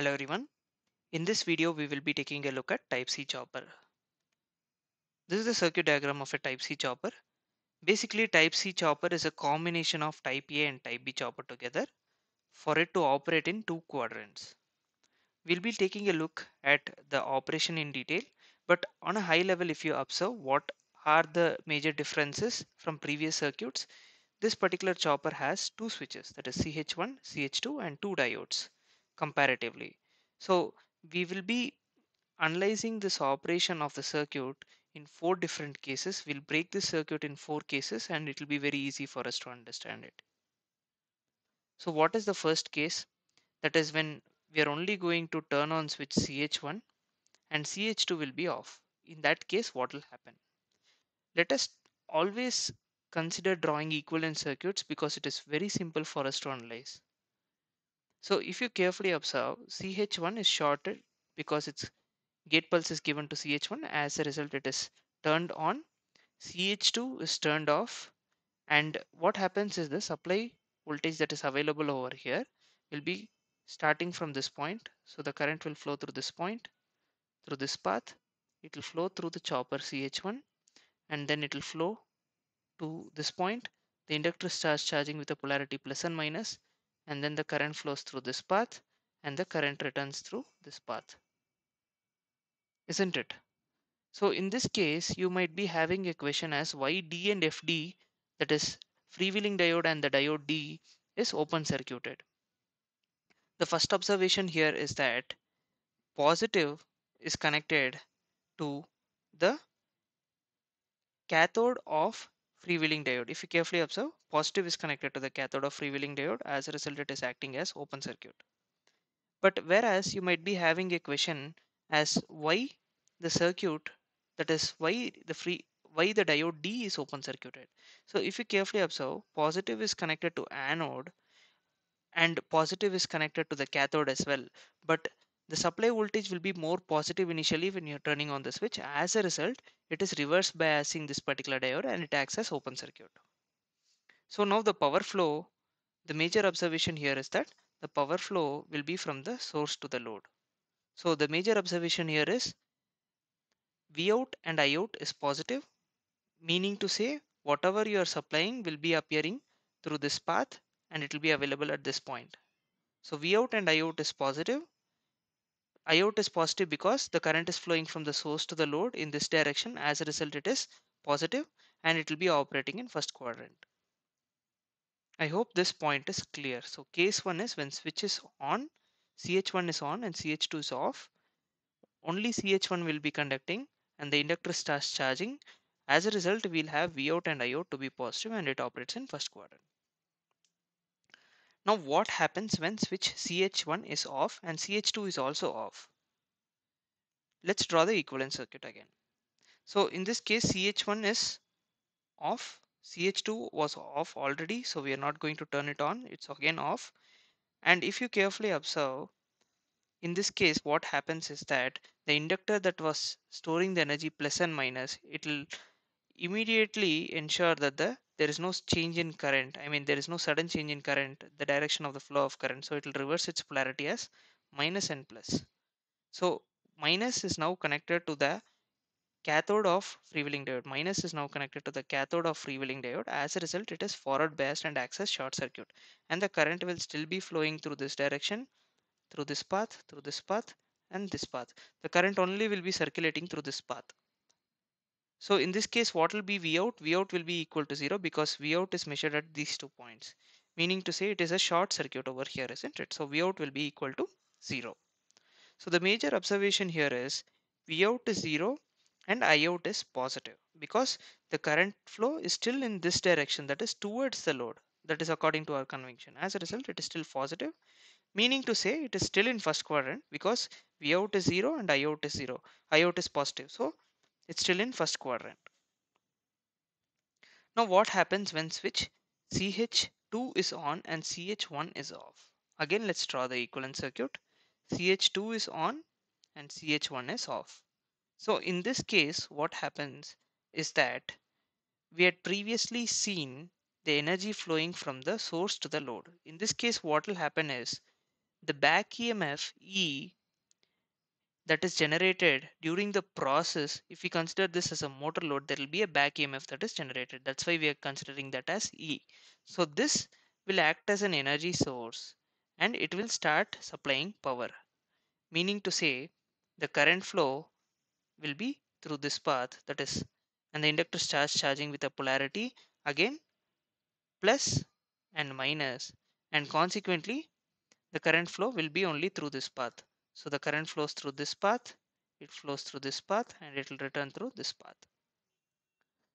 Hello everyone. In this video, we will be taking a look at Type C Chopper. This is the circuit diagram of a Type C Chopper. Basically, Type C Chopper is a combination of Type A and Type B Chopper together for it to operate in two quadrants. We'll be taking a look at the operation in detail, but on a high level, if you observe what are the major differences from previous circuits, this particular chopper has two switches, that is CH1, CH2 and two diodes comparatively. So we will be analyzing this operation of the circuit in four different cases. We'll break this circuit in four cases and it will be very easy for us to understand it. So what is the first case? That is when we are only going to turn on switch CH1 and CH2 will be off. In that case, what will happen? Let us always consider drawing equivalent circuits because it is very simple for us to analyze. So if you carefully observe, CH1 is shorted because its gate pulse is given to CH1. As a result, it is turned on. CH2 is turned off. And what happens is the supply voltage that is available over here will be starting from this point. So the current will flow through this point, through this path. It will flow through the chopper CH1 and then it will flow to this point. The inductor starts charging with a polarity plus and minus. And then the current flows through this path and the current returns through this path, isn't it? So in this case, you might be having a question as why D and FD, that is freewheeling diode and the diode D, is open circuited. The first observation here is that positive is connected to the cathode of freewheeling diode. If you carefully observe, positive is connected to the cathode of freewheeling diode. As a result, it is acting as open circuit. But whereas you might be having a question as why the circuit, that is why the diode D is open circuited. So if you carefully observe, positive is connected to anode and positive is connected to the cathode as well. But the supply voltage will be more positive initially when you're turning on the switch. As a result, it is reverse biasing this particular diode and it acts as open circuit. So now the power flow, the major observation here is that the power flow will be from the source to the load. So the major observation here is Vout and Iout is positive, meaning to say whatever you are supplying will be appearing through this path and it will be available at this point. So Vout and Iout is positive. Iout is positive because the current is flowing from the source to the load in this direction. As a result, it is positive and it will be operating in first quadrant. I hope this point is clear. So case one is when switch is on, CH1 is on and CH2 is off. Only CH1 will be conducting and the inductor starts charging. As a result, we'll have Vout and Iout to be positive and it operates in first quadrant. Now what happens when switch CH1 is off and CH2 is also off? Let's draw the equivalent circuit again. So in this case, CH1 is off, CH2 was off already, so we are not going to turn it on, it's again off. And if you carefully observe, in this case what happens is that the inductor that was storing the energy plus and minus, it will immediately ensure that there is no change in current. I mean, there is no sudden change in current, the direction of the flow of current. So it will reverse its polarity as minus and plus. So minus is now connected to the cathode of freewheeling diode. Minus is now connected to the cathode of freewheeling diode. As a result, it is forward biased and acts as short circuit. And the current will still be flowing through this direction, through this path, and this path. The current only will be circulating through this path. So in this case, what will be Vout? Vout will be equal to 0 because Vout is measured at these 2 points. Meaning to say it is a short circuit over here, isn't it? So Vout will be equal to 0. So the major observation here is Vout is 0 and Iout is positive because the current flow is still in this direction, that is towards the load. That is according to our convention. As a result, it is still positive. Meaning to say it is still in first quadrant because Vout is 0 and Iout is 0. Iout is positive. So it's still in first quadrant. Now what happens when switch CH2 is on and CH1 is off? Again, let's draw the equivalent circuit. CH2 is on and CH1 is off. So in this case, what happens is that we had previously seen the energy flowing from the source to the load. In this case, what will happen is the back EMF E that is generated during the process, if we consider this as a motor load, there will be a back EMF that is generated. That's why we are considering that as E. So this will act as an energy source and it will start supplying power. Meaning to say, the current flow will be through this path, that is, and the inductor starts charging with a polarity again plus and minus, and consequently the current flow will be only through this path. So the current flows through this path, it flows through this path, and it will return through this path.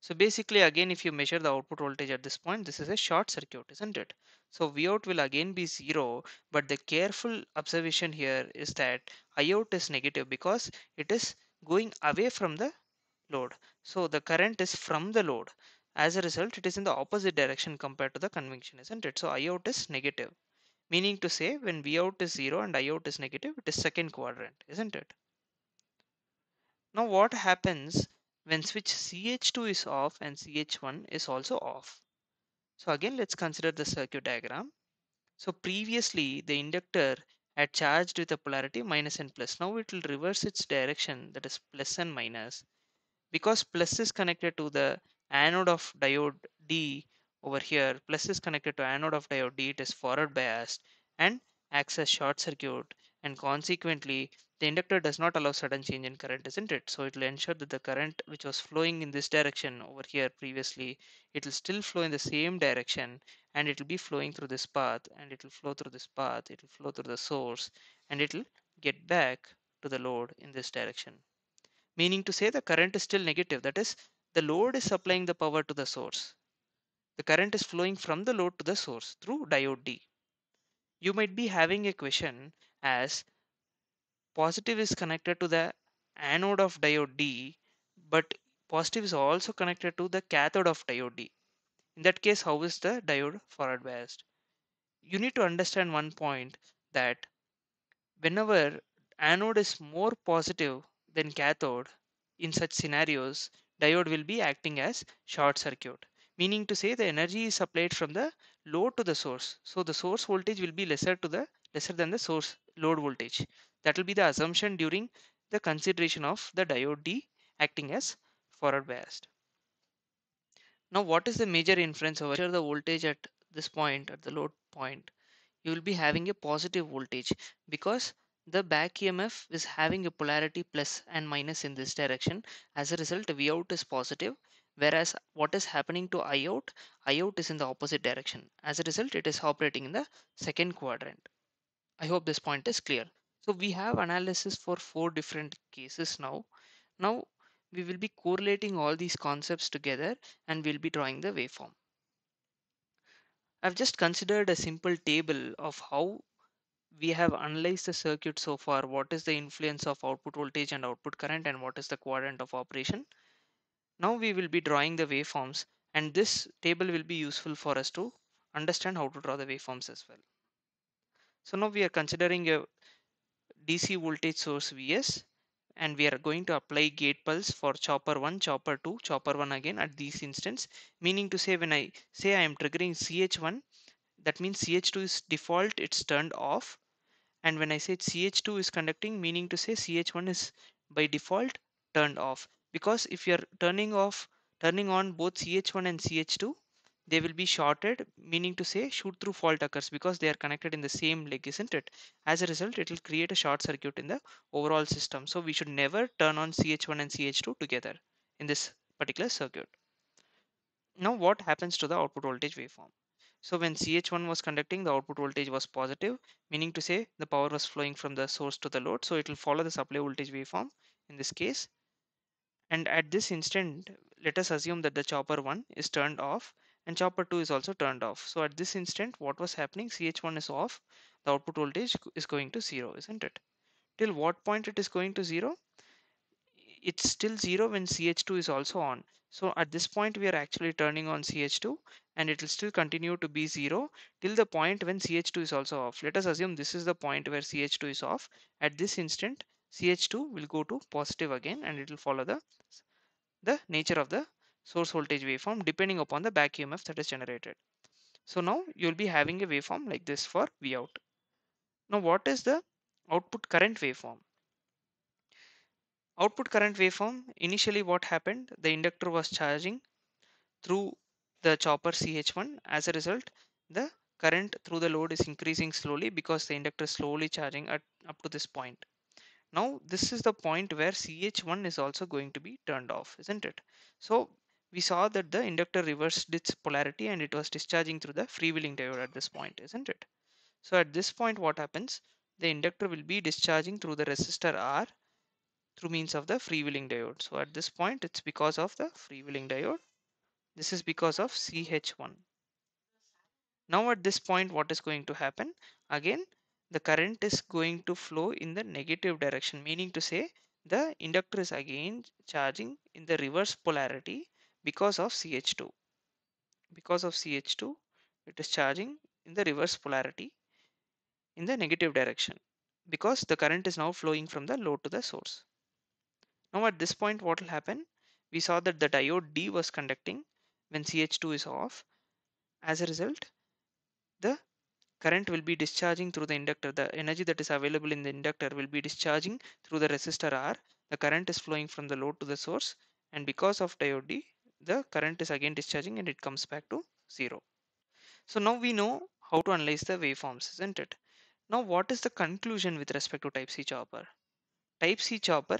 So basically, again, if you measure the output voltage at this point, this is a short circuit, isn't it? So Vout will again be 0, but the careful observation here is that Iout is negative because it is going away from the load. So the current is from the load. As a result, it is in the opposite direction compared to the convention, isn't it? So Iout is negative. Meaning to say, when Vout is 0 and Iout is negative, it is second quadrant, isn't it? Now what happens when switch CH2 is off and CH1 is also off? So again, let's consider the circuit diagram. So previously, the inductor had charged with a polarity minus and plus. Now it will reverse its direction, that is plus and minus. Because plus is connected to the anode of diode D, over here, plus is connected to anode of diode D, it is forward biased and acts as short circuit, and consequently the inductor does not allow sudden change in current, isn't it? So it will ensure that the current which was flowing in this direction over here previously, it will still flow in the same direction, and it will be flowing through this path, and it will flow through this path, it will flow through the source, and it will get back to the load in this direction. Meaning to say, the current is still negative, that is, the load is supplying the power to the source. The current is flowing from the load to the source through diode D. You might be having a question as positive is connected to the anode of diode D, but positive is also connected to the cathode of diode D. In that case, how is the diode forward biased? You need to understand one point, that whenever anode is more positive than cathode, in such scenarios, diode will be acting as short circuit. Meaning to say, the energy is supplied from the load to the source. So the source voltage will be lesser than the source load voltage. That will be the assumption during the consideration of the diode D acting as forward biased. Now what is the major inference over here? The voltage at this point, at the load point, you will be having a positive voltage because the back EMF is having a polarity plus and minus in this direction. As a result, Vout is positive. Whereas what is happening to Iout is in the opposite direction. As a result, it is operating in the second quadrant. I hope this point is clear. So we have analysis for 4 different cases now. Now we will be correlating all these concepts together and we'll be drawing the waveform. I've just considered a simple table of how we have analyzed the circuit so far. What is the influence of output voltage and output current, and what is the quadrant of operation? Now we will be drawing the waveforms, and this table will be useful for us to understand how to draw the waveforms as well. So now we are considering a DC voltage source Vs, and we are going to apply gate pulse for chopper 1, chopper 2, chopper 1 again at these instance. Meaning to say, when I say I am triggering CH1, that means CH2 is default, it's turned off. And when I say CH2 is conducting, meaning to say CH1 is by default turned off. Because if you are turning on both CH1 and CH2, they will be shorted, meaning to say shoot through fault occurs because they are connected in the same leg, isn't it? As a result, it will create a short circuit in the overall system. So we should never turn on CH1 and CH2 together in this particular circuit. Now what happens to the output voltage waveform? So when CH1 was conducting, the output voltage was positive, meaning to say the power was flowing from the source to the load. So it will follow the supply voltage waveform in this case. And at this instant, let us assume that the chopper 1 is turned off and chopper 2 is also turned off. So at this instant, what was happening? CH1 is off. The output voltage is going to 0, isn't it? Till what point it is going to 0? It's still 0 when CH2 is also on. So at this point, we are actually turning on CH2, and it will still continue to be 0 till the point when CH2 is also off. Let us assume this is the point where CH2 is off. At this instant, CH2 will go to positive again, and it will follow the nature of the source voltage waveform depending upon the back EMF that is generated. So now you'll be having a waveform like this for Vout. Now what is the output current waveform? Output current waveform, initially what happened, the inductor was charging through the chopper CH1. As a result, the current through the load is increasing slowly because the inductor is slowly charging up to this point. Now this is the point where CH1 is also going to be turned off, isn't it? So we saw that the inductor reversed its polarity and it was discharging through the freewheeling diode at this point, isn't it? So at this point what happens, the inductor will be discharging through the resistor R through means of the freewheeling diode. So at this point it's because of the freewheeling diode. This is because of CH1. Now at this point what is going to happen? Again the current is going to flow in the negative direction, meaning to say the inductor is again charging in the reverse polarity because of CH2. Because of CH2 it is charging in the reverse polarity in the negative direction because the current is now flowing from the load to the source. Now at this point what will happen? We saw that the diode D was conducting when CH2 is off. As a result, the current will be discharging through the inductor. The energy that is available in the inductor will be discharging through the resistor R. The current is flowing from the load to the source, and because of diode D, the current is again discharging and it comes back to zero. So now we know how to analyze the waveforms, isn't it? Now what is the conclusion with respect to Type C Chopper? Type C Chopper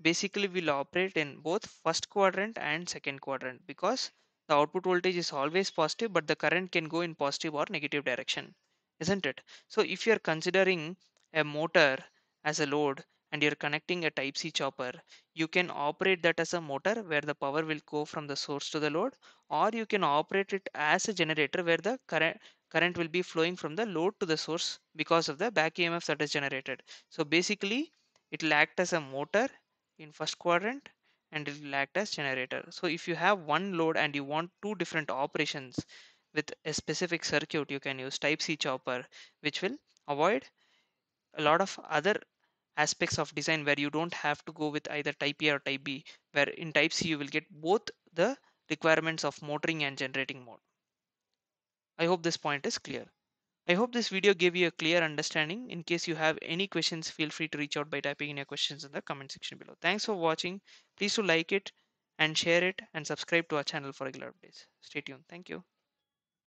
basically will operate in both first quadrant and second quadrant because the output voltage is always positive, but the current can go in positive or negative direction, isn't it? So if you are considering a motor as a load and you are connecting a Type C Chopper, you can operate that as a motor where the power will go from the source to the load, or you can operate it as a generator where the current will be flowing from the load to the source because of the back EMF that is generated. So basically it will act as a motor in first quadrant and it will act as generator. So if you have one load and you want two different operations with a specific circuit, you can use Type C Chopper, which will avoid a lot of other aspects of design where you don't have to go with either Type A or Type B, where in Type C you will get both the requirements of motoring and generating mode. I hope this point is clear. I hope this video gave you a clear understanding. In case you have any questions, feel free to reach out by typing in your questions in the comment section below. Thanks for watching. Please do like it and share it and subscribe to our channel for regular updates. Stay tuned. Thank you.